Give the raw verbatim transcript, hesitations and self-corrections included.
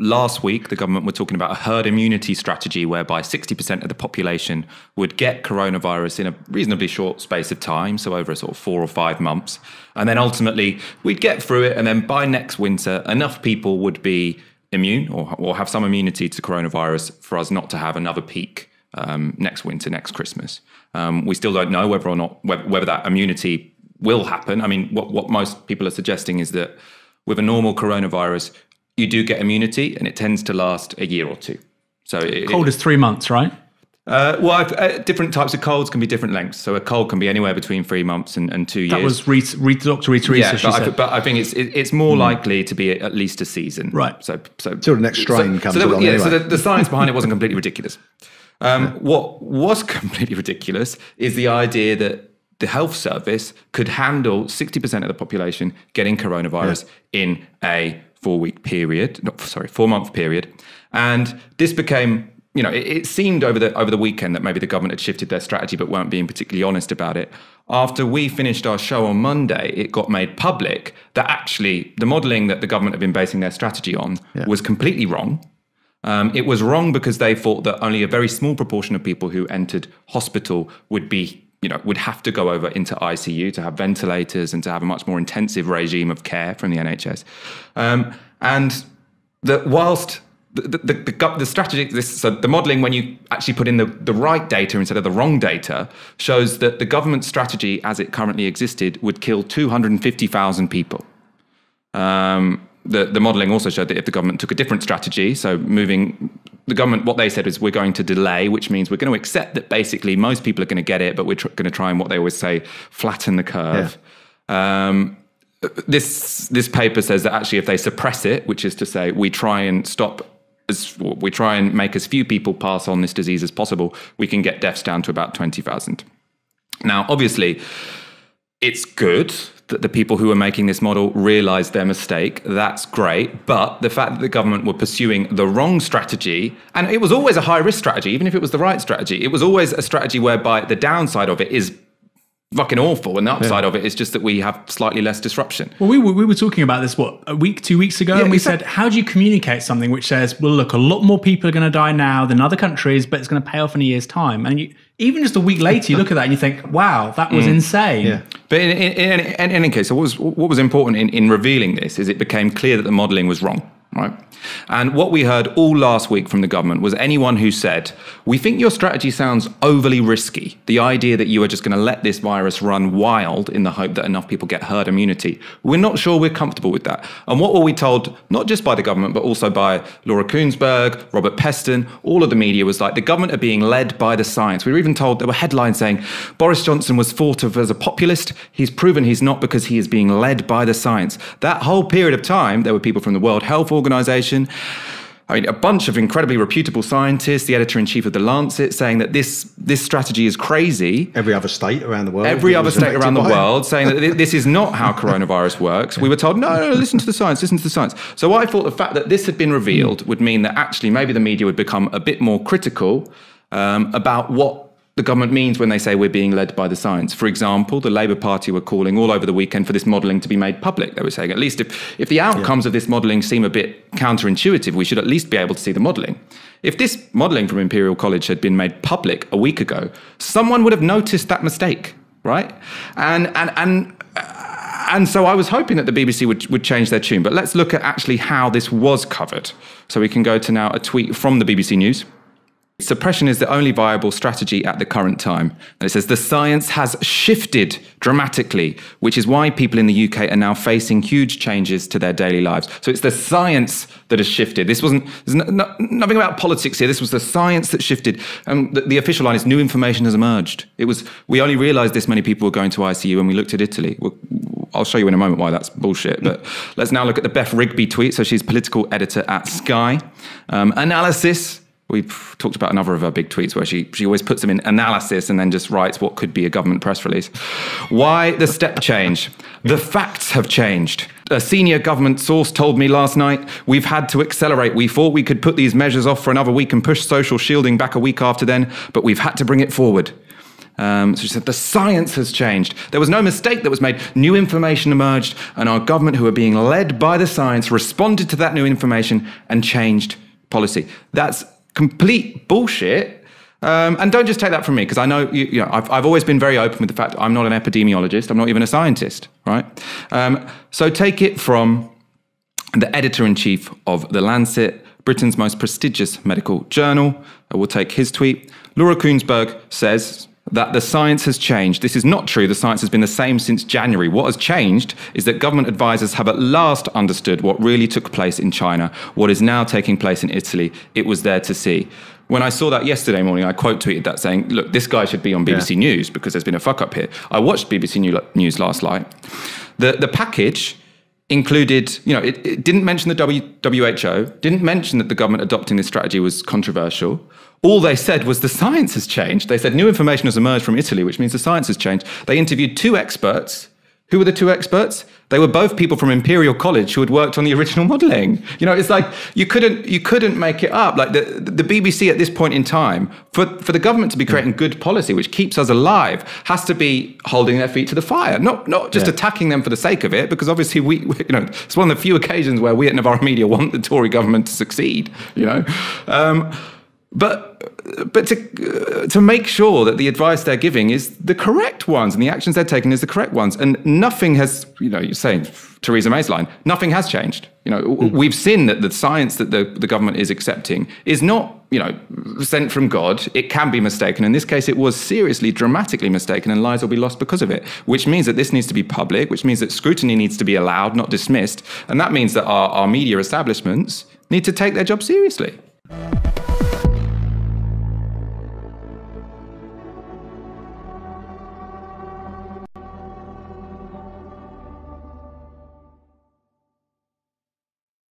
Last week, the government were talking about a herd immunity strategy whereby sixty percent of the population would get coronavirus in a reasonably short space of time, so over a sort of four or five months. And then ultimately, we'd get through it, and then by next winter, enough people would be immune or, or have some immunity to coronavirus for us not to have another peak um, next winter, next Christmas. Um, we still don't know whether or not whether that immunity will happen. I mean, what, what most people are suggesting is that with a normal coronavirus, you do get immunity, and it tends to last a year or two. So it, cold it, is three months, right? Uh, well, I've, uh, different types of colds can be different lengths. So a cold can be anywhere between three months and, and two that years. That was Reed, Reed, Doctor Rita Rees. Yeah, but, she I, said. but I think it's it, it's more mm. likely to be at least a season, right? So so till the next strain so, comes so along. Yeah, anyway. So the, the science behind it wasn't completely ridiculous. Um, yeah. What was completely ridiculous is the idea that the health service could handle sixty percent of the population getting coronavirus yeah. in a four-week period, not sorry, four-month period, and this became, you know, it, it seemed over the over the weekend that maybe the government had shifted their strategy, but weren't being particularly honest about it. After we finished our show on Monday, it got made public that actually the modelling that the government had been basing their strategy on yeah. was completely wrong. Um, it was wrong because they thought that only a very small proportion of people who entered hospital would be, you know, would have to go over into I C U to have ventilators and to have a much more intensive regime of care from the N H S. Um, and that whilst the, the, the, the strategy, this, so the modelling, when you actually put in the, the right data instead of the wrong data, shows that the government strategy as it currently existed would kill two hundred fifty thousand people. Um, the the modelling also showed that if the government took a different strategy, so moving... The government, what they said is we're going to delay, which means we're going to accept that basically most people are going to get it, but we're tr going to try and what they always say, flatten the curve. Yeah. Um, this this paper says that actually if they suppress it, which is to say we try and stop, as, we try and make as few people pass on this disease as possible, we can get deaths down to about twenty thousand. Now, obviously, it's good that the people who are making this model realised their mistake. That's great. But the fact that the government were pursuing the wrong strategy, and it was always a high-risk strategy, even if it was the right strategy, it was always a strategy whereby the downside of it is fucking awful, and the upside yeah. of it is just that we have slightly less disruption. Well, we were, we were talking about this, what, a week, two weeks ago, yeah, and we exactly. said, how do you communicate something which says, well, look, a lot more people are going to die now than other countries, but it's going to pay off in a year's time? And you, even just a week later, you look at that and you think, wow, that was mm. insane. Yeah. But in, in, in, in any case, so what was, what was important in, in revealing this is it became clear that the modelling was wrong. Right. And what we heard all last week from the government was anyone who said, we think your strategy sounds overly risky. The idea that you are just going to let this virus run wild in the hope that enough people get herd immunity. We're not sure we're comfortable with that. And what were we told, not just by the government, but also by Laura Kuenssberg, Robert Peston, all of the media was like, the government are being led by the science. We were even told, there were headlines saying, Boris Johnson was thought of as a populist. He's proven he's not because he is being led by the science. That whole period of time, there were people from the World Health Organization, I mean, a bunch of incredibly reputable scientists, the editor-in-chief of The Lancet, saying that this, this strategy is crazy. Every other state around the world. Every other state around the world saying that this is not how coronavirus works. Yeah. We were told, no, no, no, listen to the science, listen to the science. So I thought the fact that this had been revealed would mean that actually maybe the media would become a bit more critical um, about what the government means when they say we're being led by the science. For example, the Labour Party were calling all over the weekend for this modelling to be made public. They were saying at least if, if the outcomes yeah. of this modelling seem a bit counterintuitive, we should at least be able to see the modelling. If this modelling from Imperial College had been made public a week ago, someone would have noticed that mistake, right? And, and, and, and so I was hoping that the B B C would, would change their tune. But let's look at actually how this was covered. So we can go to now a tweet from the B B C News. Suppression is the only viable strategy at the current time. And it says, the science has shifted dramatically, which is why people in the U K are now facing huge changes to their daily lives. So it's the science that has shifted. This wasn't, there's no, no, nothing about politics here. This was the science that shifted. Um, the, the official line is, new information has emerged. It was, we only realised this many people were going to I C U when we looked at Italy. We're, I'll show you in a moment why that's bullshit. But let's now look at the Beth Rigby tweet. So she's political editor at Sky. Um, analysis. We've talked about another of her big tweets where she, she always puts them in analysis and then just writes what could be a government press release. Why the step change? The facts have changed. A senior government source told me last night, we've had to accelerate. We thought we could put these measures off for another week and push social shielding back a week after then, but we've had to bring it forward. Um, so she said, the science has changed. There was no mistake that was made. New information emerged, and our government, who are being led by the science, responded to that new information and changed policy. That's complete bullshit. Um, and don't just take that from me, because I know, you, you know I've, I've always been very open with the fact that I'm not an epidemiologist. I'm not even a scientist, right? Um, so take it from the editor-in-chief of The Lancet, Britain's most prestigious medical journal. I will take his tweet. Laura Kuenssberg says that the science has changed. This is not true. The science has been the same since January. What has changed is that government advisors have at last understood what really took place in China, what is now taking place in Italy. It was there to see. When I saw that yesterday morning, I quote tweeted that saying, look, this guy should be on B B C yeah. News because there's been a fuck up here. I watched B B C News last night. The, the package included, you know, it, it didn't mention the W H O, didn't mention that the government adopting this strategy was controversial. All they said was the science has changed. They said new information has emerged from Italy, which means the science has changed. They interviewed two experts. Who were the two experts? They were both people from Imperial College who had worked on the original modelling. You know, it's like you couldn't you couldn't make it up. Like the the B B C at this point in time, for for the government to be creating good policy which keeps us alive, has to be holding their feet to the fire, not not just yeah. attacking them for the sake of it. Because obviously we, we, you know, it's one of the few occasions where we at Novara Media want the Tory government to succeed. You know, um, but. But to, uh, to make sure that the advice they're giving is the correct ones and the actions they're taking is the correct ones. And nothing has, you know, you're saying Theresa May's line, nothing has changed. You know, mm. we've seen that the science that the, the government is accepting is not, you know, sent from God. It can be mistaken. In this case, it was seriously, dramatically mistaken, and lives will be lost because of it, which means that this needs to be public, which means that scrutiny needs to be allowed, not dismissed. And that means that our, our media establishments need to take their job seriously.